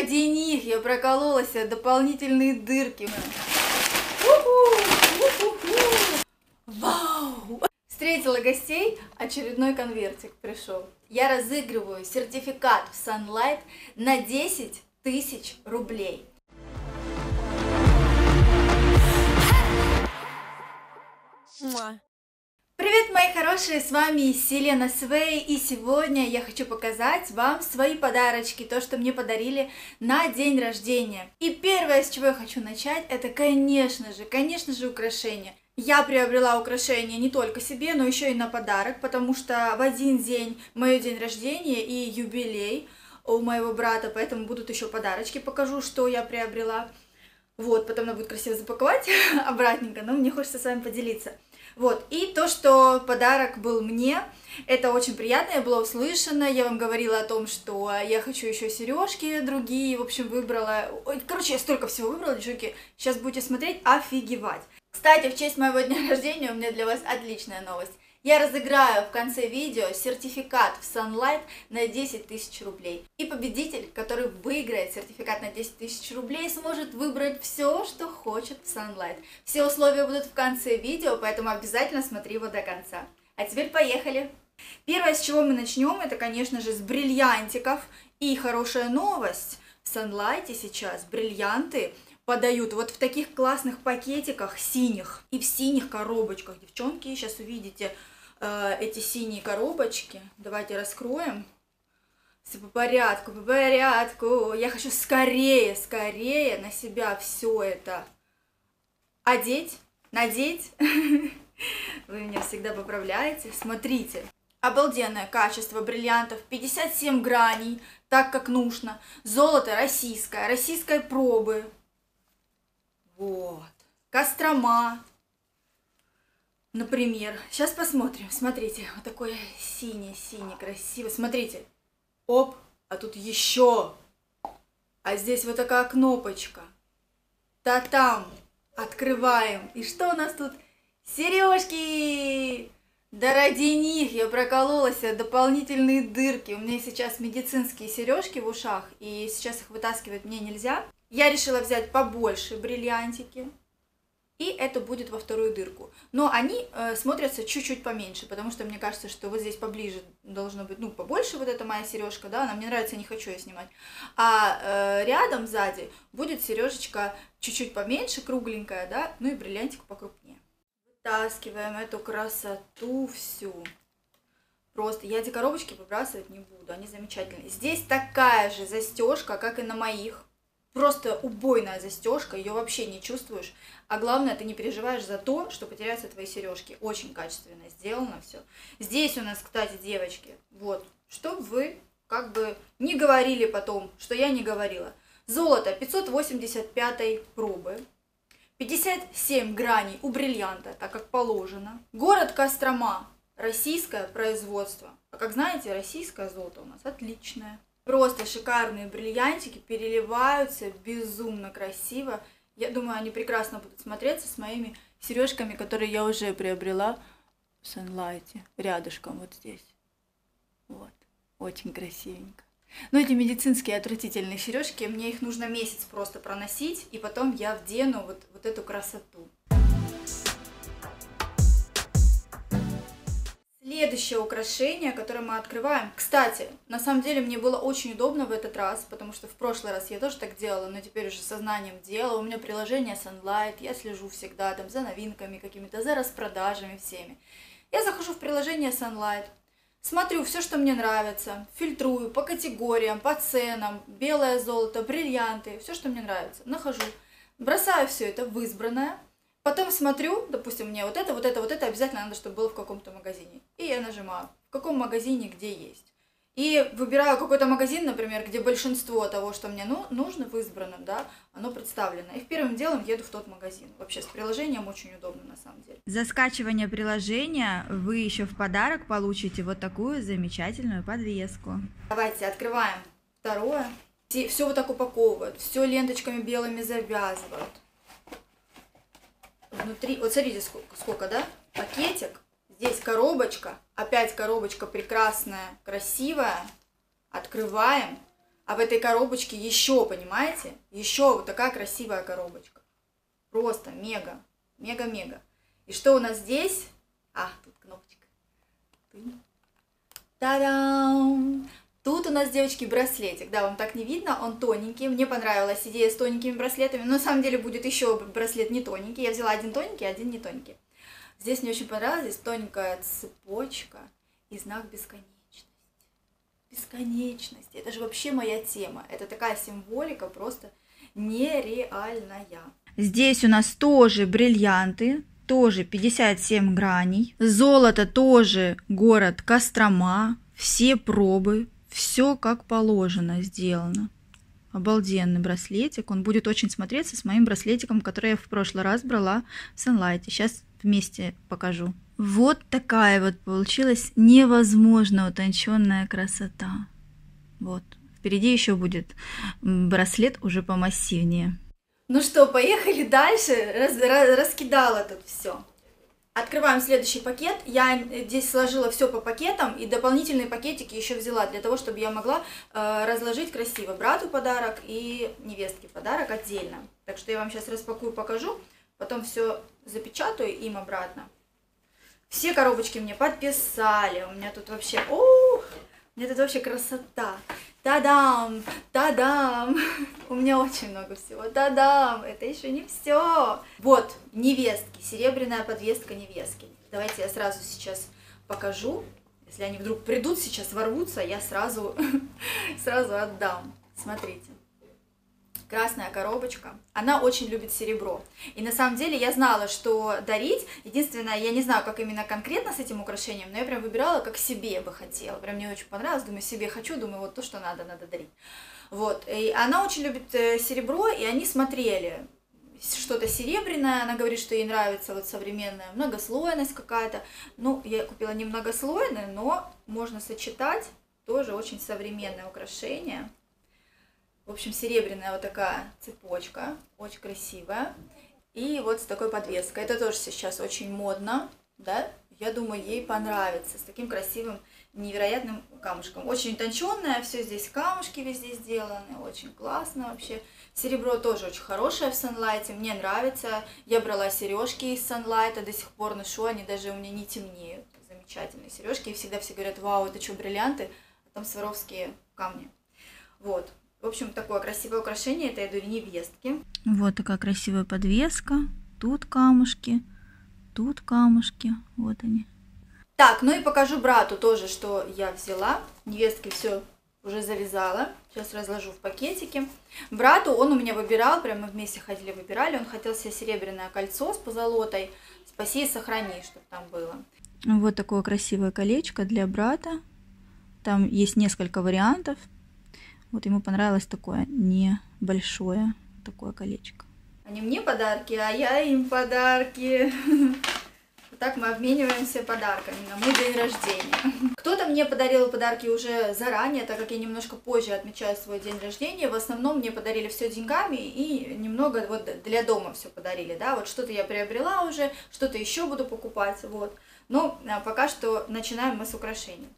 ради них я прокололась от дополнительные дырки. Вау! Встретила гостей, очередной конвертик пришел. Я разыгрываю сертификат в Sunlight на 10 тысяч рублей. Привет, мои хорошие, с вами Silena Sway, и сегодня я хочу показать вам свои подарочки, то, что мне подарили на день рождения. И первое, с чего я хочу начать, это, конечно же, украшения. Я приобрела украшения не только себе, но еще и на подарок, потому что в один день мой день рождения и юбилей у моего брата, поэтому будут еще подарочки, покажу, что я приобрела. Вот, потом надо будет красиво запаковать обратненько, но мне хочется с вами поделиться. Вот, и то, что подарок был мне, это очень приятно, я была услышана, я вам говорила о том, что я хочу еще сережки другие, в общем, выбрала, короче, я столько всего выбрала, девчонки, сейчас будете смотреть, офигевать. Кстати, в честь моего дня рождения у меня для вас отличная новость. Я разыграю в конце видео сертификат в Sunlight на 10 тысяч рублей. И победитель, который выиграет сертификат на 10 тысяч рублей, сможет выбрать все, что хочет в Sunlight. Все условия будут в конце видео, поэтому обязательно смотри его до конца. А теперь поехали! Первое, с чего мы начнем, это, конечно же, с бриллиантиков. И хорошая новость, в Sunlight сейчас бриллианты подают вот в таких классных пакетиках синих и в синих коробочках. Девчонки, сейчас увидите эти синие коробочки. Давайте раскроем. Все по порядку, по порядку. Я хочу скорее, скорее на себя все это одеть, надеть. Вы меня всегда поправляете. Смотрите. Обалденное качество бриллиантов, 57 граней, так как нужно. Золото российское, российской пробы. Вот, Кострома, например. Сейчас посмотрим, смотрите, вот такое синее-синее, красивое. Смотрите, оп, а тут еще, а здесь вот такая кнопочка. Та-там, открываем. И что у нас тут? Сережки! Да ради них я прокололась от дополнительные дырки. У меня сейчас медицинские сережки в ушах, и сейчас их вытаскивать мне нельзя. Я решила взять побольше бриллиантики, и это будет во вторую дырку. Но они смотрятся чуть-чуть поменьше, потому что мне кажется, что вот здесь поближе должно быть, ну, побольше вот эта моя сережка, да, она мне нравится, не хочу ее снимать. А рядом сзади будет сережечка чуть-чуть поменьше, кругленькая, да, ну и бриллиантик покрупнее. Вытаскиваем эту красоту всю. Просто я эти коробочки выбрасывать не буду, они замечательные. Здесь такая же застежка, как и на моих. Просто убойная застежка, ее вообще не чувствуешь. А главное, ты не переживаешь за то, что потеряются твои сережки. Очень качественно сделано все. Здесь у нас, кстати, девочки, вот, чтобы вы как бы не говорили потом, что я не говорила. Золото 585 пробы. 57 граней у бриллианта, так как положено. Город Кострома. Российское производство. А как знаете, российское золото у нас отличное. Просто шикарные бриллиантики, переливаются безумно красиво. Я думаю, они прекрасно будут смотреться с моими сережками, которые я уже приобрела в Sunlight, рядышком вот здесь. Вот, очень красивенько. Но эти медицинские отвратительные сережки, мне их нужно месяц просто проносить, и потом я вдену вот эту красоту. Следующее украшение, которое мы открываем. Кстати, на самом деле мне было очень удобно в этот раз, потому что в прошлый раз я тоже так делала, но теперь уже сознанием дела. У меня приложение Sunlight, я слежу всегда там за новинками какими-то, за распродажами всеми. Я захожу в приложение Sunlight, смотрю все, что мне нравится, фильтрую по категориям, по ценам, белое золото, бриллианты, все, что мне нравится, нахожу, бросаю все это в избранное. Потом смотрю, допустим, мне вот это, вот это, вот это обязательно надо, чтобы было в каком-то магазине. И я нажимаю, в каком магазине, где есть. И выбираю какой-то магазин, например, где большинство того, что мне нужно в избранном, да, оно представлено. И первым делом еду в тот магазин. Вообще с приложением очень удобно на самом деле. За скачивание приложения вы еще в подарок получите вот такую замечательную подвеску. Давайте открываем второе. Все вот так упаковывают, все ленточками белыми завязывают. Внутри, вот смотрите, сколько, да, пакетик, здесь коробочка, опять коробочка прекрасная, красивая, открываем, А в этой коробочке еще, понимаете, еще вот такая красивая коробочка. Просто мега, мега-мега. И что у нас здесь? А, тут кнопочка. Та-дам! Тут у нас, девочки, браслетик. Да, вам так не видно, он тоненький. Мне понравилась идея с тоненькими браслетами. Но на самом деле будет еще браслет не тоненький. Я взяла один тоненький, один не тоненький. Здесь мне очень понравилось. Здесь тоненькая цепочка и знак бесконечности. Бесконечность. Это же вообще моя тема. Это такая символика просто нереальная. Здесь у нас тоже бриллианты. Тоже 57 граней. Золото тоже город Кострома. Все пробы. Все как положено сделано. Обалденный браслетик. Он будет очень смотреться с моим браслетиком, который я в прошлый раз брала в Sunlight. Сейчас вместе покажу. Вот такая вот получилась невозможно утонченная красота. Вот. Впереди еще будет браслет уже помассивнее. Ну что, поехали дальше. Раскидала тут все. Открываем следующий пакет. Я здесь сложила все по пакетам и дополнительные пакетики еще взяла для того, чтобы я могла разложить красиво брату подарок и невестке подарок отдельно. Так что я вам сейчас распакую, покажу, потом все запечатаю им обратно. Все коробочки мне подписали. У меня тут вообще, ух, у меня тут вообще красота. Та-дам, та-дам. У меня очень много всего. Та-дам, это еще не все. Вот, невестки, серебряная подвеска невестки. Давайте я сразу сейчас покажу. Если они вдруг придут сейчас, ворвутся, я сразу отдам. Смотрите. Красная коробочка, она очень любит серебро. И на самом деле я знала, что дарить. Единственное, я не знаю, как именно конкретно с этим украшением, но я прям выбирала, как себе бы хотела. Прям мне очень понравилось, думаю, себе хочу, думаю, вот то, что надо, надо дарить. Вот, и она очень любит серебро, и они смотрели что-то серебряное. Она говорит, что ей нравится вот современная многослойность какая-то. Ну, я купила не многослойную, но можно сочетать. Тоже очень современное украшение. В общем, серебряная вот такая цепочка, очень красивая. И вот с такой подвеской. Это тоже сейчас очень модно, да? Я думаю, ей понравится. С таким красивым, невероятным камушком. Очень утонченная, все здесь камушки везде сделаны. Очень классно вообще. Серебро тоже очень хорошее в Sunlight. Мне нравится. Я брала сережки из Sunlight, до сих пор ношу. Они даже у меня не темнеют. Замечательные сережки. И всегда все говорят, вау, это что, бриллианты? А там сваровские камни. Вот. В общем, такое красивое украшение, это я дарю невестке. Вот такая красивая подвеска. Тут камушки, вот они. Так, ну и покажу брату тоже, что я взяла. Невестке все уже завязала. Сейчас разложу в пакетике. Брату он у меня выбирал, прямо вместе ходили выбирали. Он хотел себе серебряное кольцо с позолотой. Спаси и сохрани, чтобы там было. Вот такое красивое колечко для брата. Там есть несколько вариантов. Вот ему понравилось такое небольшое такое колечко. Они мне подарки, а я им подарки. Вот так мы обмениваемся подарками на мой день рождения. Кто-то мне подарил подарки уже заранее, так как я немножко позже отмечаю свой день рождения. В основном мне подарили все деньгами и немного вот для дома все подарили. Да? Вот что-то я приобрела уже, что-то еще буду покупать. Вот. Но пока что начинаем мы с украшений.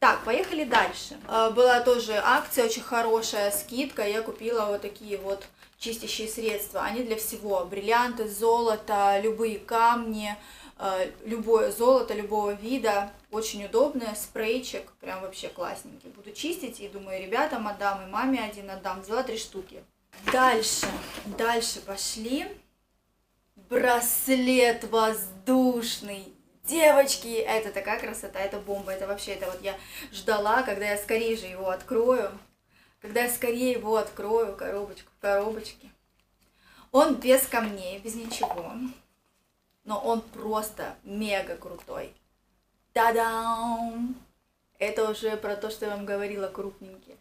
Так, поехали дальше. Была тоже акция, очень хорошая скидка. Я купила вот такие вот чистящие средства. Они для всего. Бриллианты, золото, любые камни, любое золото, любого вида. Очень удобное. Спрейчик. Прям вообще классненький. Буду чистить и думаю, ребятам отдам, и маме один отдам. Взяла 3 штуки. Дальше пошли. Браслет воздушный. Девочки, это такая красота, это бомба, это вообще, это вот я ждала, когда я скорее же его открою, коробочку, коробочки. Он без камней, без ничего, но он просто мега крутой. Та-дам! Это уже про то, что я вам говорила, крупненький.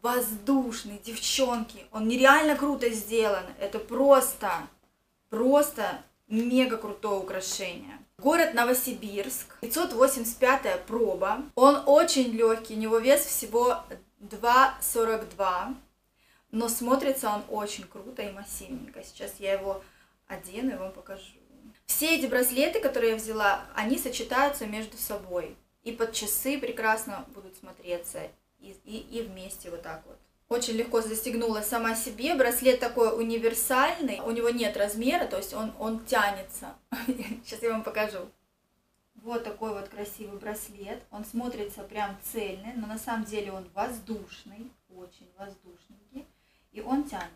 Воздушный, девчонки, он нереально круто сделан, это просто мега крутое украшение. Город Новосибирск, 585-я проба. Он очень легкий, у него вес всего 2,42, но смотрится он очень круто и массивненько. Сейчас я его одену и вам покажу. Все эти браслеты, которые я взяла, они сочетаются между собой. И под часы прекрасно будут смотреться, и вместе вот так вот. Очень легко застегнула сама себе. Браслет такой универсальный. У него нет размера, то есть он тянется. Сейчас я вам покажу. Вот такой вот красивый браслет. Он смотрится прям цельный, но на самом деле он воздушный. Очень воздушненький. И он тянется.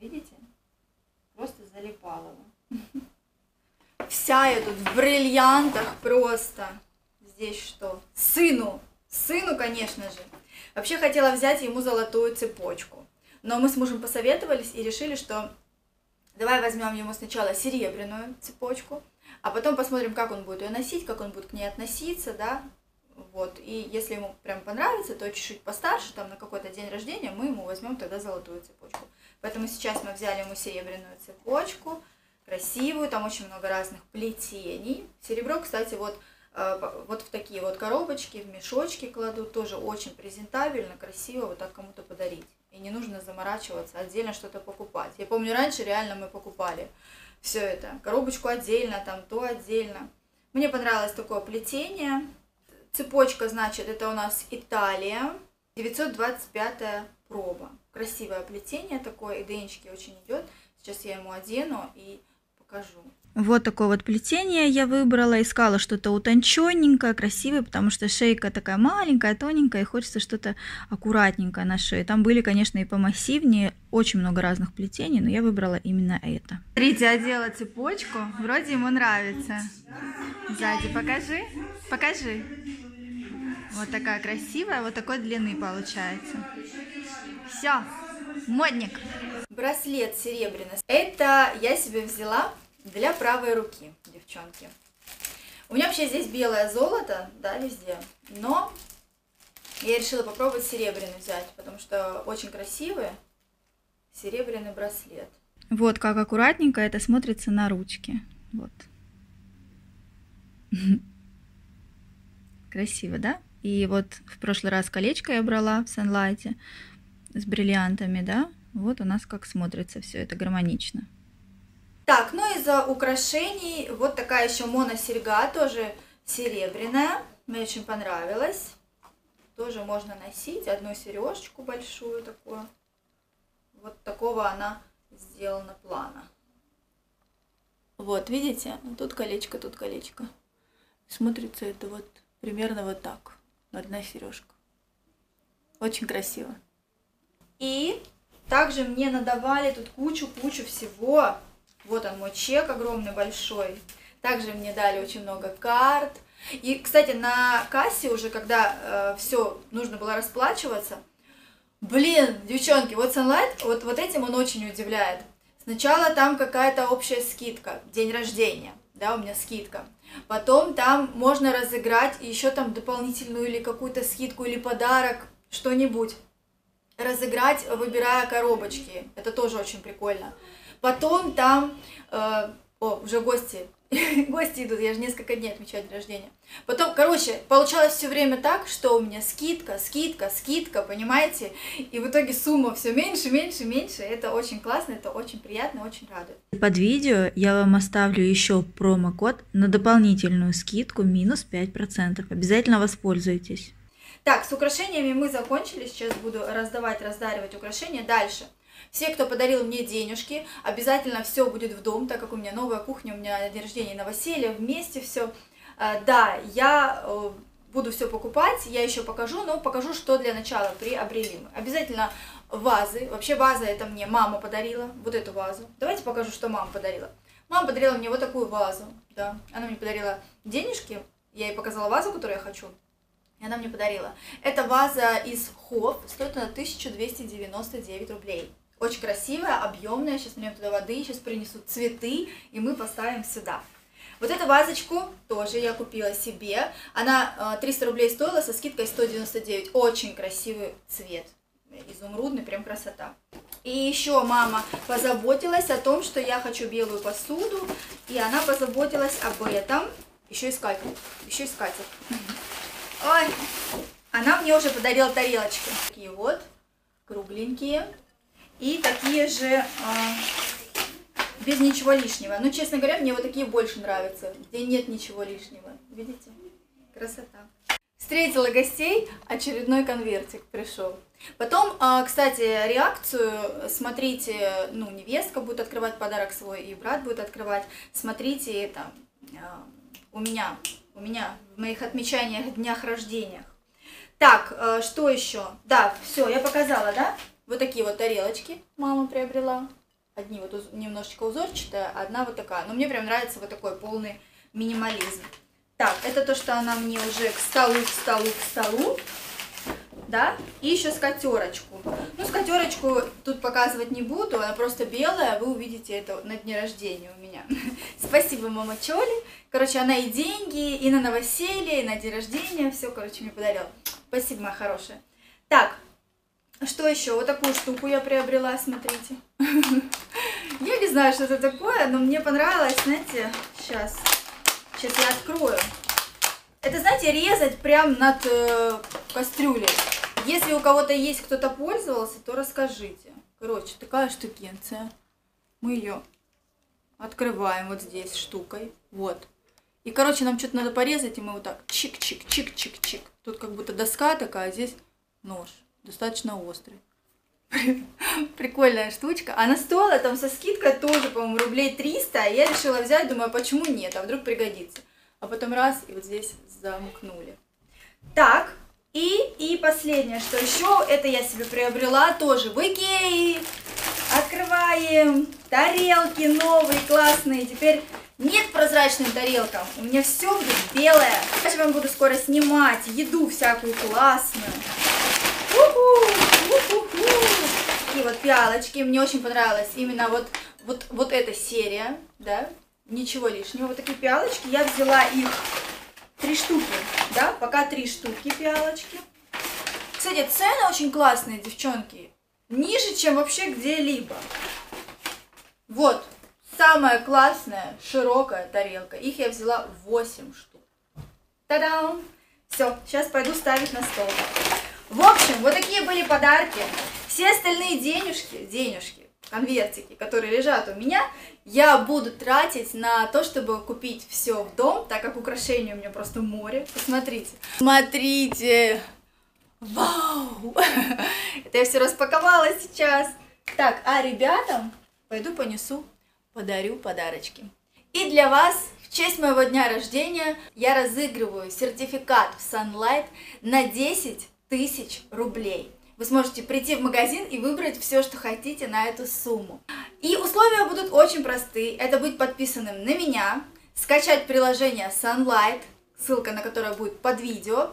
Видите? Просто залипало его. Вся я тут в бриллиантах просто. Здесь что? Сыну, конечно же. Вообще хотела взять ему золотую цепочку. Но мы с мужем посоветовались и решили, что давай возьмем ему сначала серебряную цепочку, а потом посмотрим, как он будет ее носить, как он будет к ней относиться, да. Вот. И если ему прям понравится, то чуть-чуть постарше, там на какой-то день рождения, мы ему возьмем тогда золотую цепочку. Поэтому сейчас мы взяли ему серебряную цепочку, красивую, там очень много разных плетений. Серебро, кстати, вот в такие вот коробочки, в мешочки кладут, тоже очень презентабельно, красиво вот так кому-то подарить. И не нужно заморачиваться, отдельно что-то покупать. Я помню, раньше реально мы покупали все это, коробочку отдельно, там то отдельно. Мне понравилось такое плетение. Цепочка, значит, это у нас Италия, 925 проба. Красивое плетение такое, иденчики очень идет. Сейчас я ему одену и покажу. Вот такое вот плетение я выбрала, искала что-то утонченненькое, красивое, потому что шейка такая маленькая, тоненькая, и хочется что-то аккуратненькое на шее. Там были, конечно, и помассивнее, очень много разных плетений, но я выбрала именно это. Смотрите, одела цепочку, вроде ему нравится. Сзади покажи, покажи. Вот такая красивая, вот такой длины получается. Все, модник. Браслет серебряный. Это я себе взяла для правой руки, девчонки. У меня вообще здесь белое золото, да, везде. Но я решила попробовать серебряный взять, потому что очень красивый серебряный браслет. Вот как аккуратненько это смотрится на ручке. Вот. Красиво, да? И вот в прошлый раз колечко я брала в Sunlight с бриллиантами, да? Вот у нас как смотрится все это гармонично. Так, ну и за украшений вот такая еще моносерьга, тоже серебряная. Мне очень понравилась. Тоже можно носить одну сережечку большую такую. Вот такого она сделана плана. Вот, видите? Тут колечко, тут колечко. Смотрится это вот примерно вот так. Одна сережка. Очень красиво. И также мне надавали тут кучу-кучу всего. Вот он, мой чек огромный, большой. Также мне дали очень много карт. И, кстати, на кассе уже, когда все нужно было расплачиваться, блин, девчонки, вот Sunlight, вот этим он очень удивляет. Сначала там какая-то общая скидка, день рождения, да, у меня скидка. Потом там можно разыграть еще там дополнительную или какую-то скидку, или подарок, что-нибудь. Разыграть, выбирая коробочки, это тоже очень прикольно. Потом там, уже гости идут, я же несколько дней отмечаю день рождения. Потом, короче, получалось все время так, что у меня скидка, понимаете? И в итоге сумма все меньше. Это очень классно, это очень приятно, очень радует. Под видео я вам оставлю еще промокод на дополнительную скидку минус 5%. Обязательно воспользуйтесь. Так, с украшениями мы закончили, сейчас буду раздавать, раздаривать украшения. Дальше. Все, кто подарил мне денежки, обязательно все будет в дом, так как у меня новая кухня, у меня день рождения и новоселье, вместе все. Да, я буду все покупать, я еще покажу, но покажу, что для начала приобрели мы. Обязательно вазы, вообще ваза это мне мама подарила, вот эту вазу. Давайте покажу, что мама подарила. Мама подарила мне вот такую вазу, да, она мне подарила денежки, я ей показала вазу, которую я хочу. И она мне подарила. Это ваза из Хофф, стоит она 1299 рублей. Очень красивая, объемная. Сейчас нальем туда воды, сейчас принесут цветы, и мы поставим сюда. Вот эту вазочку тоже я купила себе. Она 300 рублей стоила, со скидкой 199. Очень красивый цвет. Изумрудный, прям красота. И еще мама позаботилась о том, что я хочу белую посуду. И она позаботилась об этом. Еще искатель. Ой, она мне уже подарила тарелочки. Такие вот, кругленькие. И такие же, без ничего лишнего. Ну, честно говоря, мне вот такие больше нравятся, где нет ничего лишнего. Видите? Красота. Встретила гостей, очередной конвертик пришел. Потом, кстати, реакцию смотрите, ну, невестка будет открывать подарок свой, и брат будет открывать. Смотрите это у меня, в моих отмечаниях, днях рождения. Так, что еще? Да, все, я показала, да? Вот такие вот тарелочки мама приобрела. Одни вот немножечко узорчатая, одна вот такая. Но мне прям нравится вот такой полный минимализм. Так, это то, что она мне уже к столу. Да? И еще скатерочку. Ну, скатерочку тут показывать не буду, она просто белая, вы увидите это на дне рождения у меня. Спасибо, мама Чоли. Короче, она и деньги, и на новоселье, и на день рождения, все, короче, мне подарила. Спасибо, моя хорошая. Так, что еще? Вот такую штуку я приобрела, смотрите. Я не знаю, что это такое, но мне понравилось, знаете, сейчас я открою. Это, знаете, резать прям над кастрюлей. Если у кого-то есть, кто-то пользовался, то расскажите. Короче, такая штукенция. Мы ее открываем вот здесь штукой. Вот. И, короче, нам что-то надо порезать, и мы вот так чик-чик-чик-чик-чик. Тут как будто доска такая, а здесь нож. Достаточно острый. Прикольная штучка. Она стоила там со скидкой тоже, по-моему, рублей 300. Я решила взять, думаю, почему нет, а вдруг пригодится. А потом раз, и вот здесь замкнули. Так, и последнее, что еще, это я себе приобрела тоже в Икее. Открываем тарелки новые, классные. Теперь нет прозрачным тарелкам. У меня все будет белое. Сейчас я вам буду скоро снимать еду всякую классную. И вот пиалочки. Мне очень понравилась именно вот эта серия, да, ничего лишнего. Вот такие пиалочки. Я взяла их 3 штуки, да, пока 3 штуки пиалочки. Кстати, цены очень классные, девчонки. Ниже, чем вообще где-либо. Вот, самая классная, широкая тарелка. Их я взяла 8 штук. Та-дам! Все, сейчас пойду ставить на стол. В общем, вот такие были подарки. Все остальные денежки, конвертики, которые лежат у меня, я буду тратить на то, чтобы купить все в дом, так как украшений у меня просто море. Посмотрите. Смотрите! Вау! Это я все распаковала сейчас. Так, а ребятам пойду понесу, подарю подарочки. И для вас, в честь моего дня рождения, я разыгрываю сертификат в Sunlight на 10 000 рублей. Вы сможете прийти в магазин и выбрать все, что хотите на эту сумму. И условия будут очень простые. Это быть подписанным на меня, скачать приложение Sunlight, ссылка на которое будет под видео,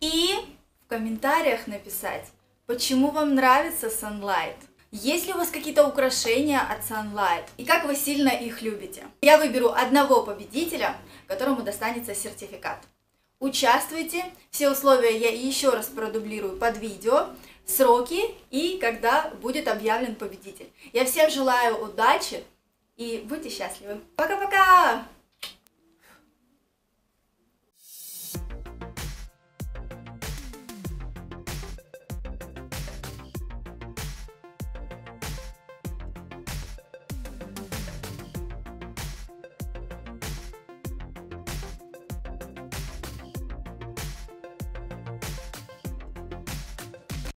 и в комментариях написать, почему вам нравится Sunlight. Есть ли у вас какие-то украшения от Sunlight? И как вы сильно их любите? Я выберу одного победителя, которому достанется сертификат. Участвуйте. Все условия я еще раз продублирую под видео, сроки и когда будет объявлен победитель. Я всем желаю удачи и будьте счастливы. Пока-пока!